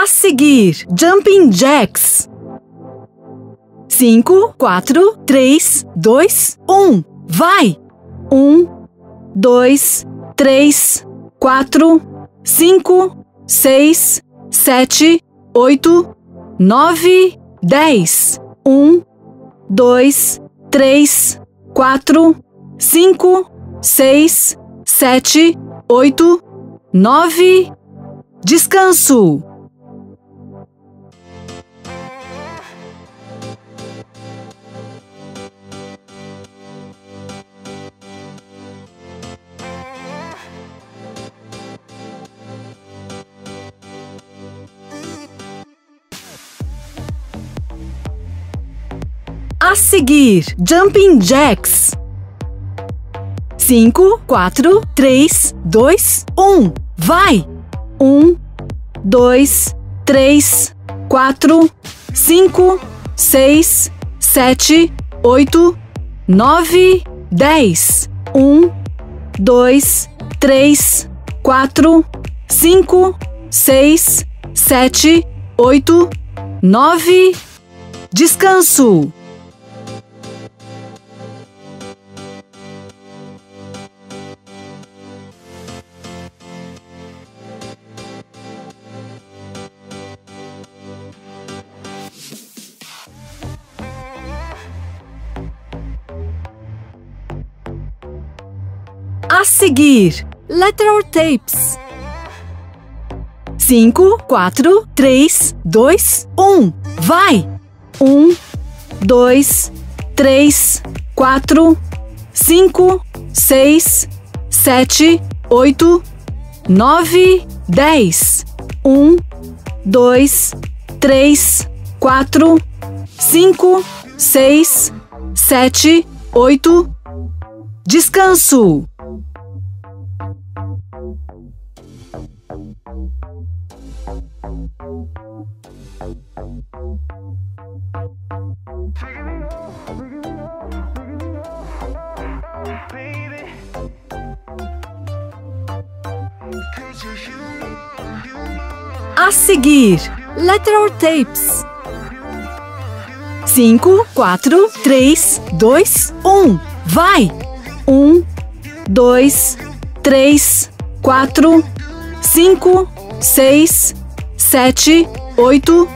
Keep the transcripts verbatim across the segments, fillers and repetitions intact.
A seguir, Jumping Jacks. cinco, quatro, três, dois, um. Vai! um, dois, três, quatro, cinco, seis, sete, oito, nove, dez. um, dois, três, quatro, cinco, seis, sete, oito, nove. Descanso. A seguir, Jumping Jacks. cinco, quatro, três, dois, um. Vai! um, dois, três, quatro, cinco, seis, sete, oito, nove, dez. um, dois, três, quatro, cinco, seis, sete, oito, nove. Descanso. A seguir, Lateral Taps. cinco, quatro, três, dois, um. Vai! um, dois, três, quatro, cinco, seis, sete, oito, nove, dez. um, dois, três, quatro, cinco, seis, sete, oito. Descanso. A seguir, Lateral Taps. cinco, quatro, três, dois, um. Vai! um, dois, três, quatro, cinco, seis, sete, oito,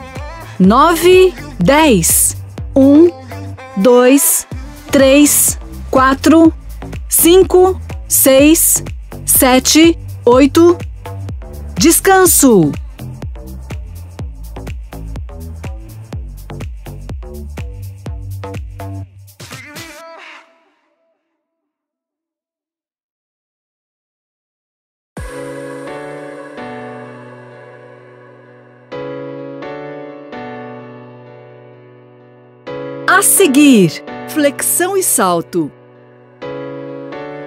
nove, dez. um, dois, três, quatro, cinco, seis, sete, oito. Descanso. A seguir, flexão e salto.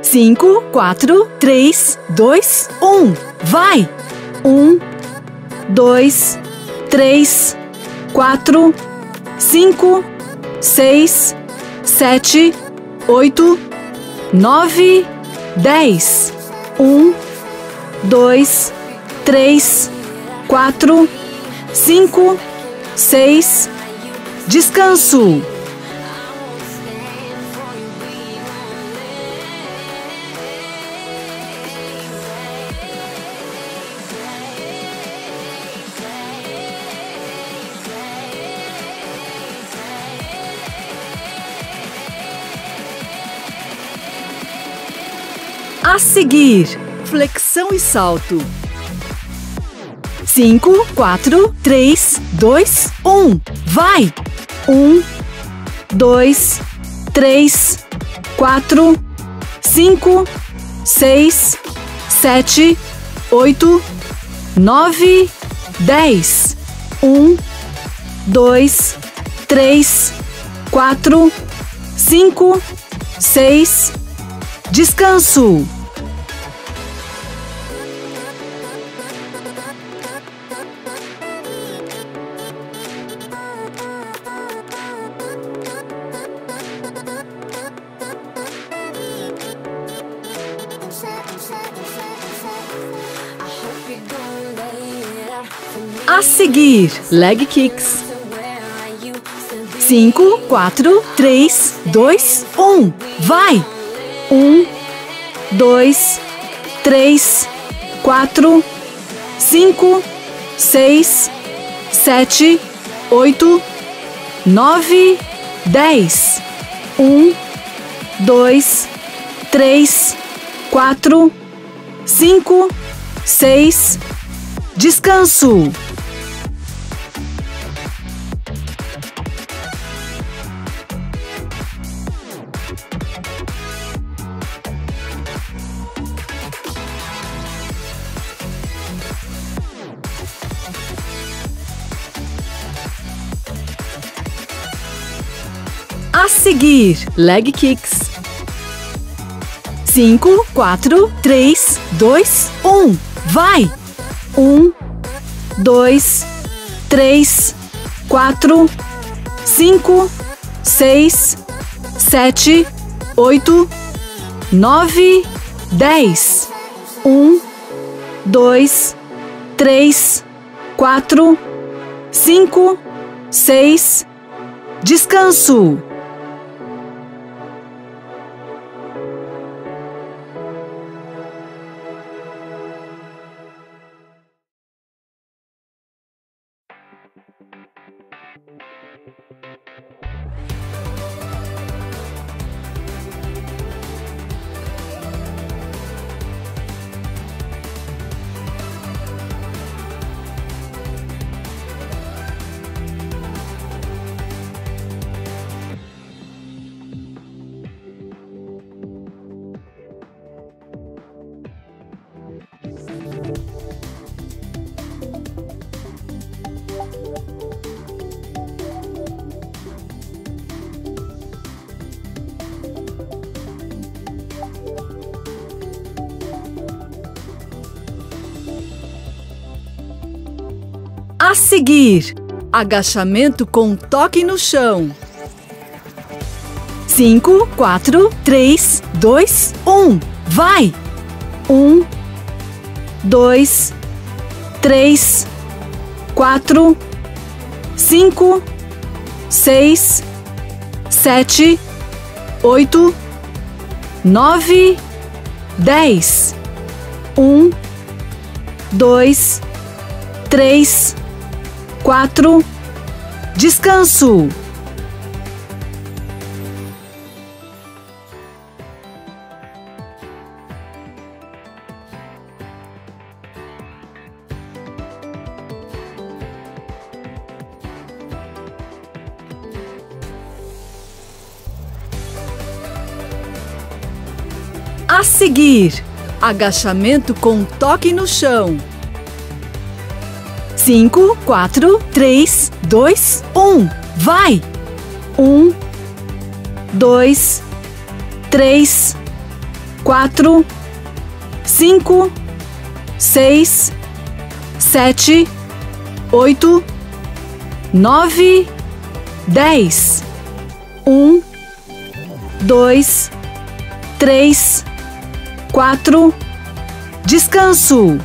cinco, quatro, três, dois, um. Vai! um, dois, três, quatro, cinco, seis, sete, oito, nove, dez. um, dois, três, quatro, cinco, seis. Descanso. A seguir, flexão e salto. cinco, quatro, três, dois, um. Vai! um, dois, três, quatro, cinco, seis, sete, oito, nove, dez. um, dois, três, quatro, cinco, seis. Descanso. A seguir, Leg Kicks. cinco, quatro, três, dois, um. Vai! um, dois, três, quatro, cinco, seis, sete, oito, nove, dez. um, dois, três, quatro, cinco, seis. Descanso. A seguir, Leg Kicks. cinco, quatro, três, dois, um. Vai! um, dois, três, quatro, cinco, seis, sete, oito, nove, dez. um, dois, três, quatro, cinco, seis. Descanso. A seguir, agachamento com toque no chão. cinco, quatro, três, dois, um. Vai! um, dois, três, quatro, cinco, seis, sete, oito, nove, dez. um, dois, três, quatro. Descanso. A seguir, agachamento com toque no chão. cinco, quatro, três, dois, um. Vai! um, dois, três, quatro, cinco, seis, sete, oito, nove, dez. um, dois, três, quatro. Descanso.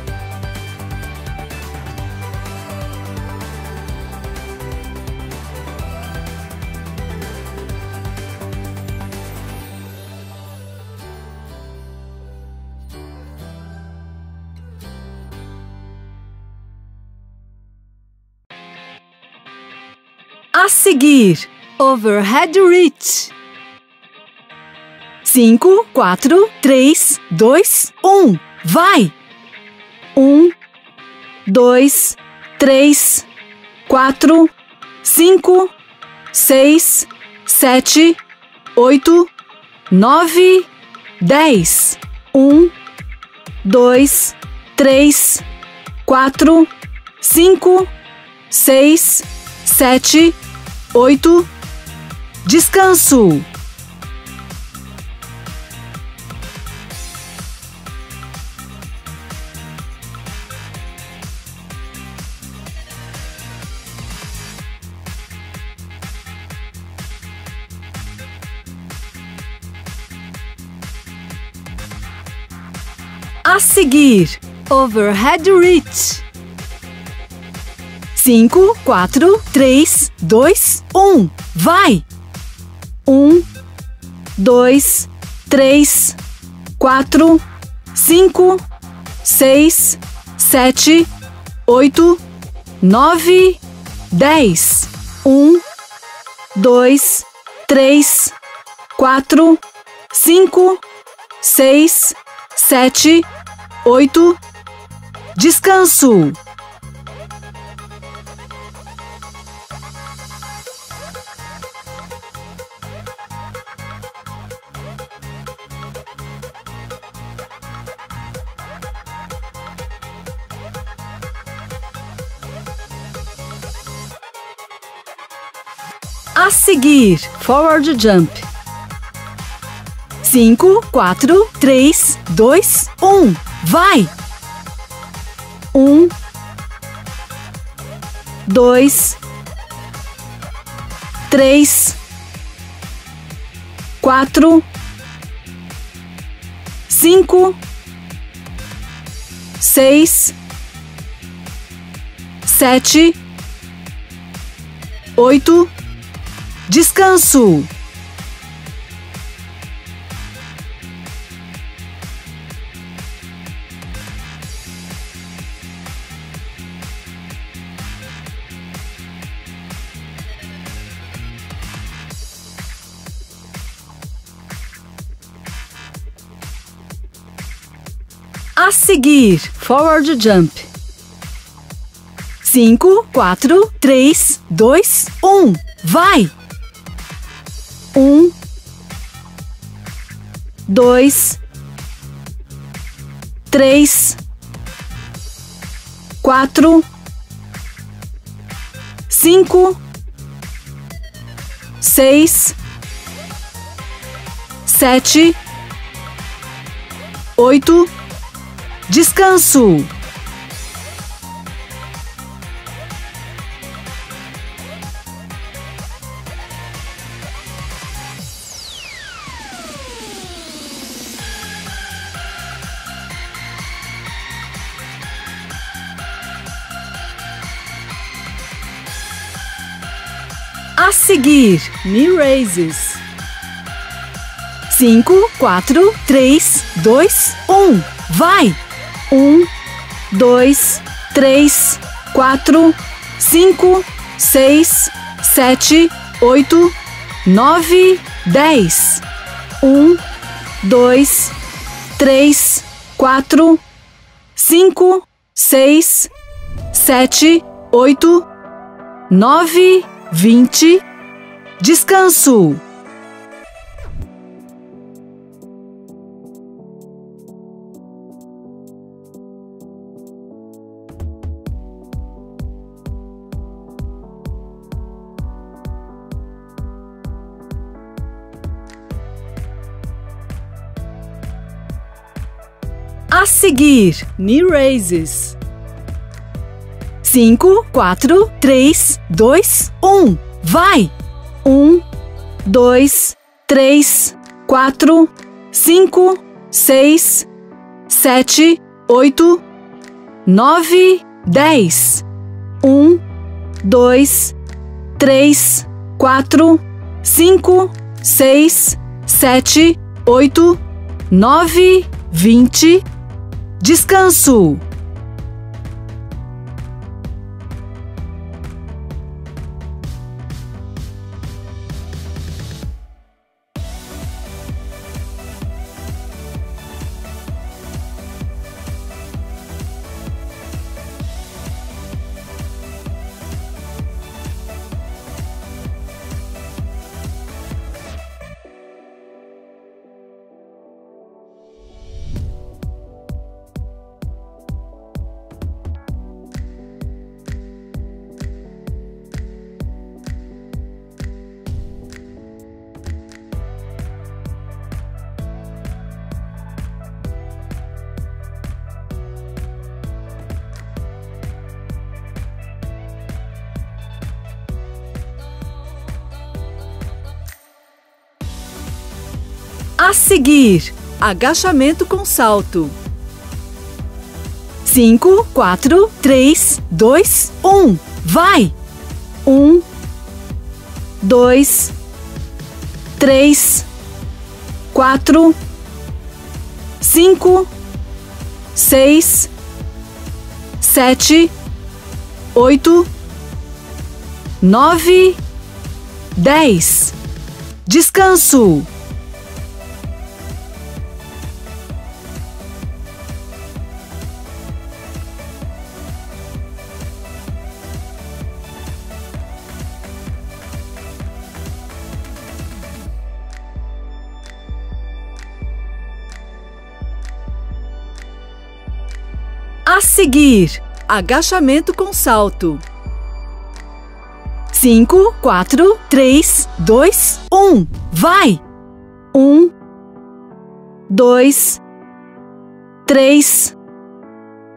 A seguir, Overhead Reach. cinco, quatro, três, dois, um. Vai! um, dois, três, quatro, cinco, seis, sete, oito, nove, dez. um, dois, três, quatro, cinco, seis, sete, oito. Descanso. A seguir, Overhead Reach. cinco, quatro, três, dois, um. Vai! um, dois, três, quatro, cinco, seis, sete, oito, nove, dez. um, dois, três, quatro, cinco, seis, sete, oito. Descanso. A seguir, Forward Jump. cinco, quatro, três, dois, um. Vai! um, dois, três, quatro, cinco, seis, sete, oito. Descanso. A seguir, Forward Jump. cinco, quatro, três, dois, um. Vai! Um, dois, três, quatro, cinco, seis, sete, oito. Descanso. A seguir, Knee Raises. cinco, quatro, três, dois, um. Vai! um, dois, três, quatro, cinco, seis, sete, oito, nove, dez. um, dois, três, quatro, cinco, seis, sete, oito, nove, dez. vinte. Descanso. A seguir, Knee Raises. cinco, quatro, três, dois, um. Vai! um, dois, três, quatro, cinco, seis, sete, oito, nove, dez. um, dois, três, quatro, cinco, seis, sete, oito, nove, vinte. Descanso. A seguir, agachamento com salto. cinco, quatro, três, dois, um. Vai! Um, dois, três, quatro, cinco, seis, sete, oito, nove, dez. Descanso. A seguir, agachamento com salto. Cinco, quatro, três, dois, um. Vai! Um, dois, três,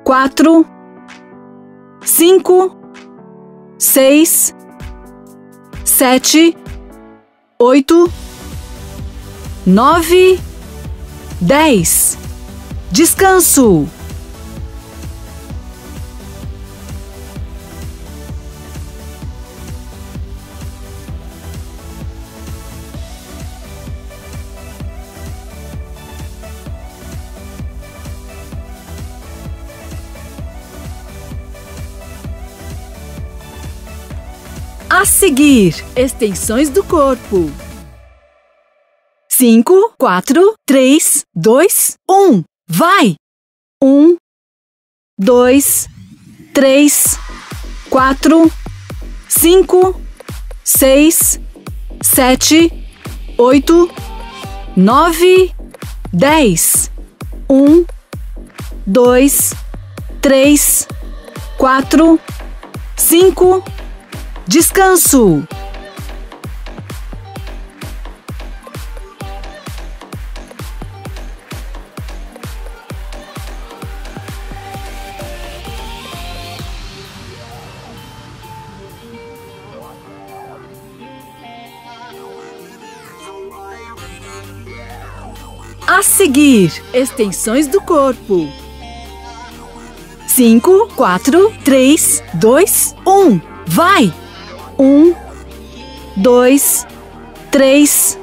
quatro, cinco, seis, sete, oito, nove, dez. Descanso. A seguir, extensões do corpo. Cinco, quatro, três, dois, um. Vai! Um, dois, três, quatro, cinco, seis, sete, oito, nove, dez. Um, dois, três, quatro, cinco. Descanso. A seguir, extensões do corpo. Cinco, quatro, três, dois, um. Vai! Um, dois, três,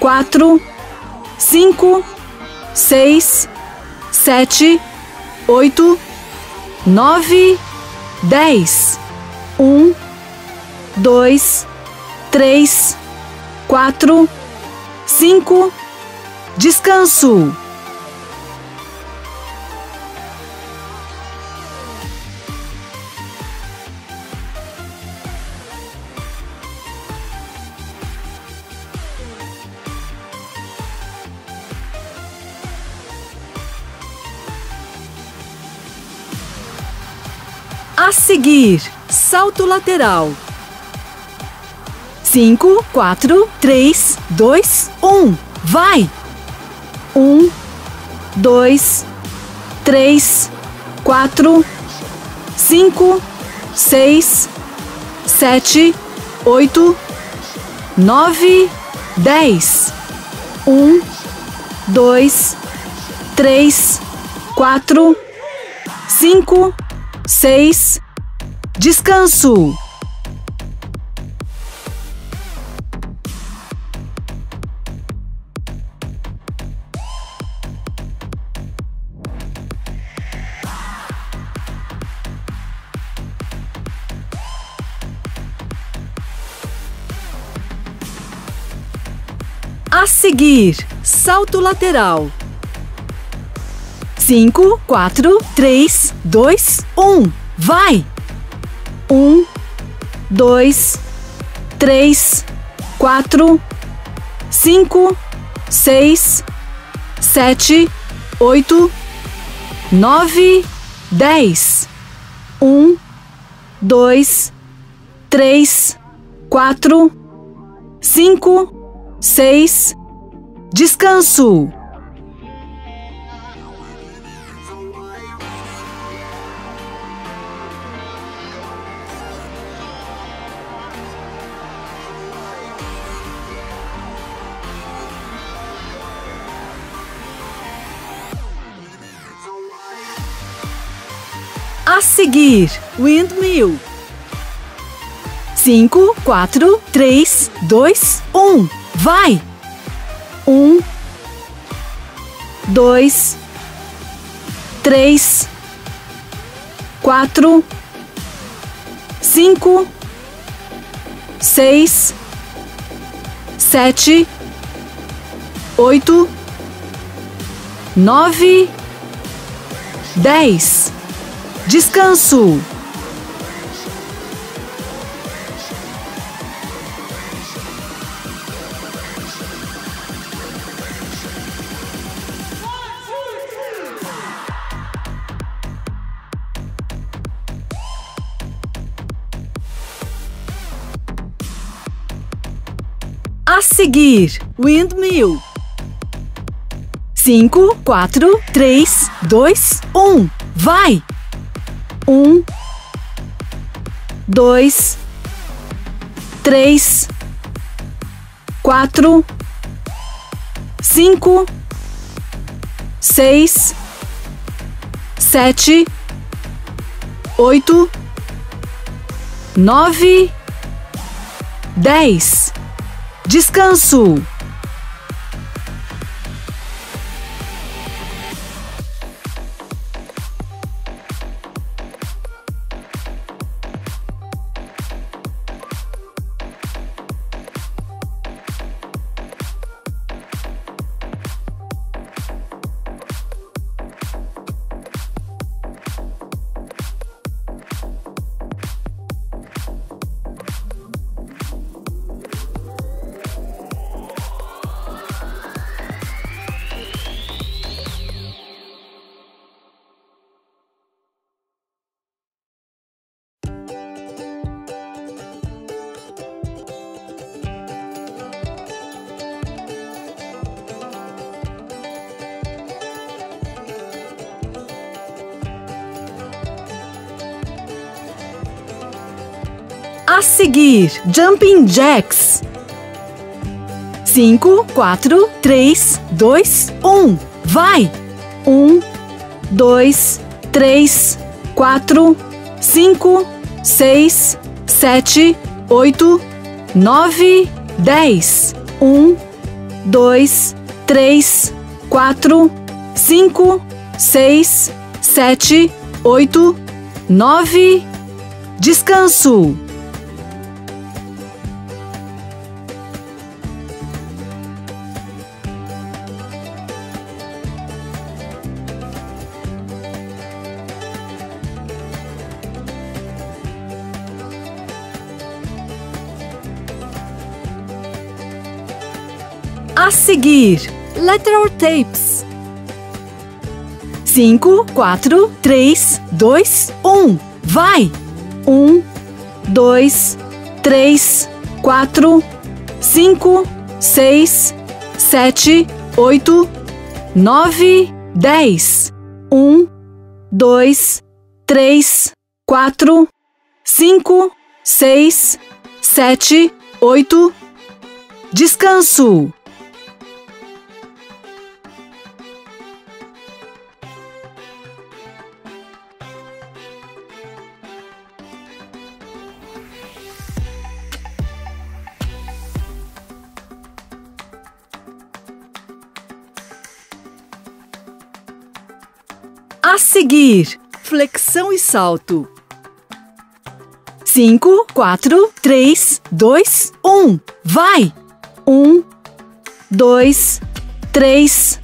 quatro, cinco, seis, sete, oito, nove, dez. Um, dois, três, quatro, cinco. Descanso. A seguir, salto lateral. Cinco, quatro, três, dois, um. Vai! Um, dois, três, quatro, cinco, seis, sete, oito, nove, dez. Um, dois, três, quatro, cinco, seis. Descanso. A seguir, salto lateral. Cinco, quatro, três, dois, um. Vai! Um, dois, três, quatro, cinco, seis, sete, oito, nove, dez. Um, dois, três, quatro, cinco, seis. Descanso. A seguir, Windmill. cinco, quatro, três, dois, um. Vai! um, dois, três, quatro, cinco, seis, sete, oito, nove, dez. Descanso. A seguir, Windmill. cinco, quatro, três, dois, um. Vai! um, dois, três, quatro, cinco, seis, sete, oito, nove, dez. Descanso. A seguir, Jumping Jacks. cinco, quatro, três, dois, um. Vai! um, dois, três, quatro, cinco, seis, sete, oito, nove, dez. um, dois, três, quatro, cinco, seis, sete, oito, nove. Descanso. A seguir, Lateral Taps. cinco, quatro, três, dois, um. Vai! um, dois, três, quatro, cinco, seis, sete, oito, nove, dez. um, dois, três, quatro, cinco, seis, sete, oito. Descanso. A seguir, flexão e salto. cinco, quatro, três, dois, um. Vai! um, dois, três,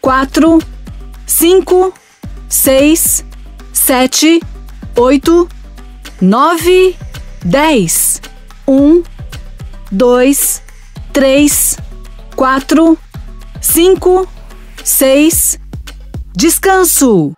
quatro, cinco, seis, sete, oito, nove, dez. um, dois, três, quatro, cinco, seis. Descanso.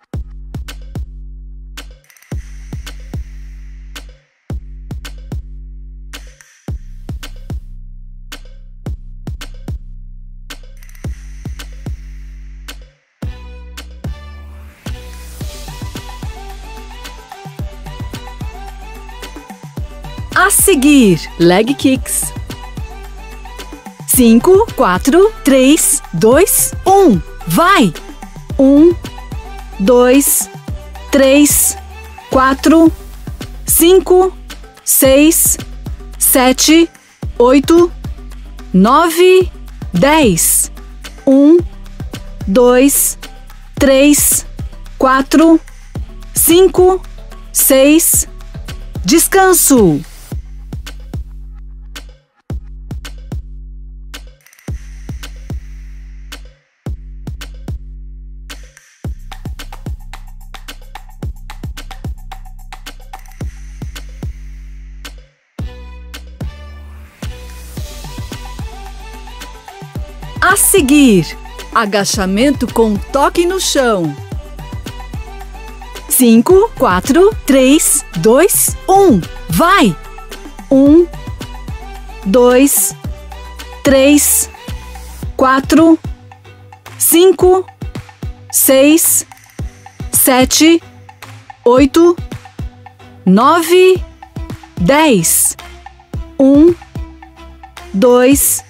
A seguir, Leg Kicks. cinco, quatro, três, dois, um. Vai! um, dois, três, quatro, cinco, seis, sete, oito, nove, dez. um, dois, três, quatro, cinco, seis. Descanso. A seguir, agachamento com toque no chão. Cinco, quatro, três, dois, um. Vai! Um, dois, três, quatro, cinco, seis, sete, oito, nove, dez. Um, dois,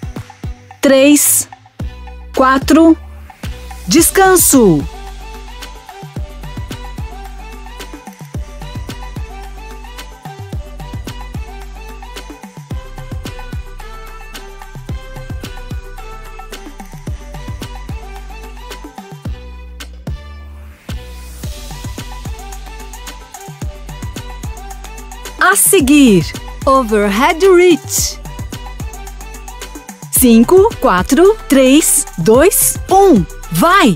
três, quatro. Descanso. A seguir, Overhead Reach. Cinco, quatro, três, dois, um. Vai!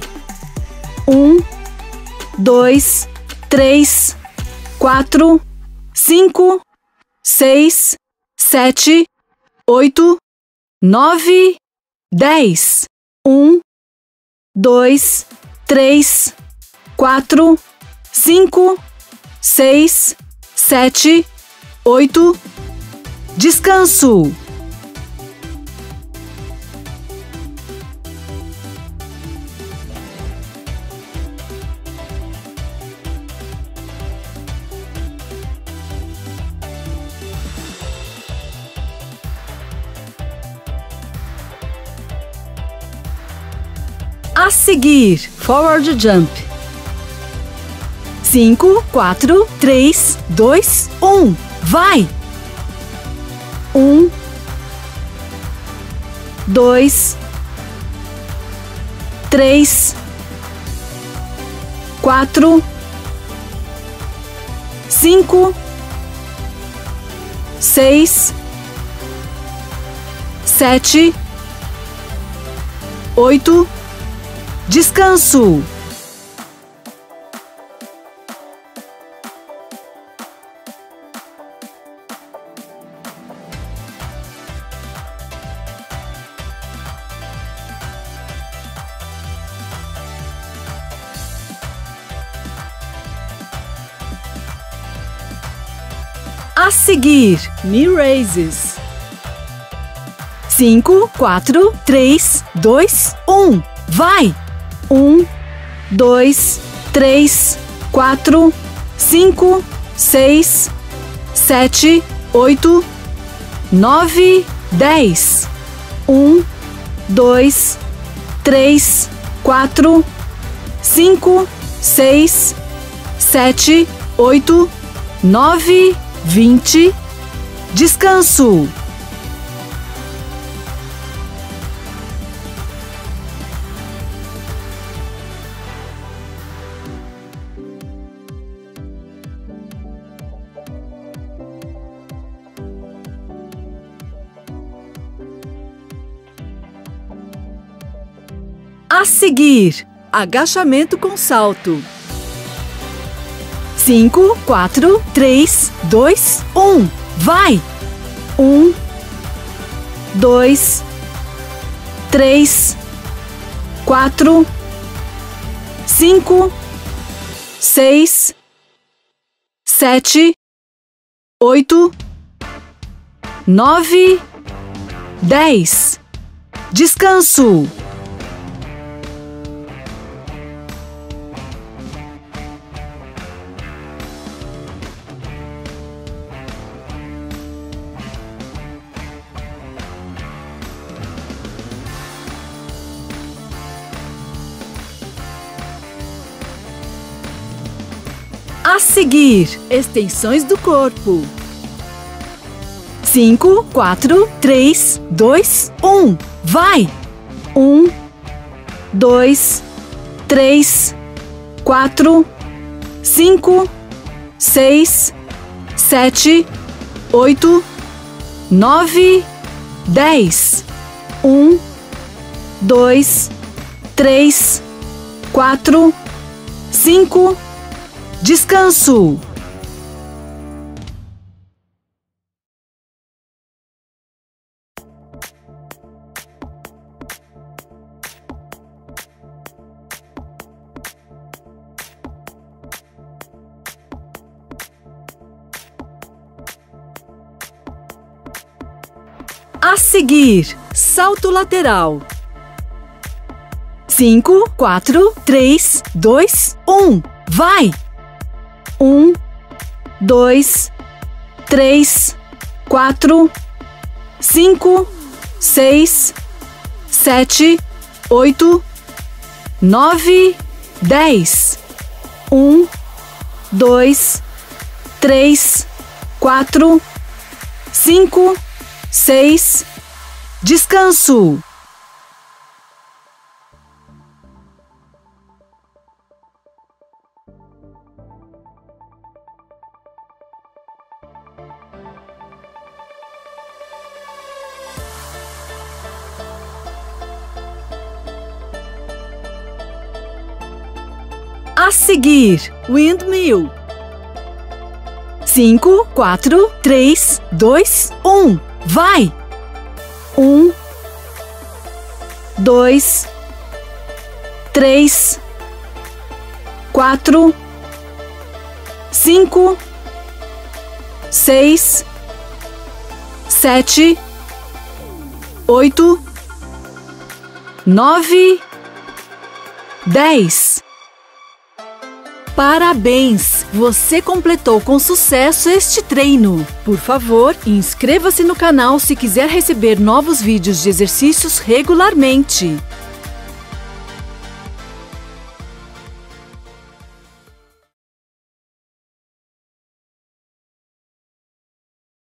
Um, dois, três, quatro, cinco, seis, sete, oito, nove, dez. Um, dois, três, quatro, cinco, seis, sete, oito. Descanso. A seguir, Forward Jump. Cinco, quatro, três, dois, um. Vai! Um, dois, três, quatro, cinco, seis, sete, oito. Descanso. A seguir, Knee Raises. Cinco, quatro, três, dois, um. Vai! Um, dois, três, quatro, cinco, seis, sete, oito, nove, dez. Um, dois, três, quatro, cinco, seis, sete, oito, nove, vinte. Descanso. A seguir, agachamento com salto. Cinco, quatro, três, dois, um. Vai! Um, dois, três, quatro, cinco, seis, sete, oito, nove, dez. Descanso. A seguir, extensões do corpo. cinco, quatro, três, dois, um. Vai! um, dois, três, quatro, cinco, seis, sete, oito, nove, dez. um, dois, três, quatro, cinco. Descanso. A seguir, salto lateral. cinco, quatro, três, dois, um. Vai! um, dois, três, quatro, cinco, seis, sete, oito, nove, dez. um, dois, três, quatro, cinco, seis. Descanso. A seguir, Windmill. cinco, quatro, três, dois, um. Vai! um, dois, três, quatro, cinco, seis, sete, oito, nove, dez. Parabéns! Você completou com sucesso este treino. Por favor, inscreva-se no canal se quiser receber novos vídeos de exercícios regularmente.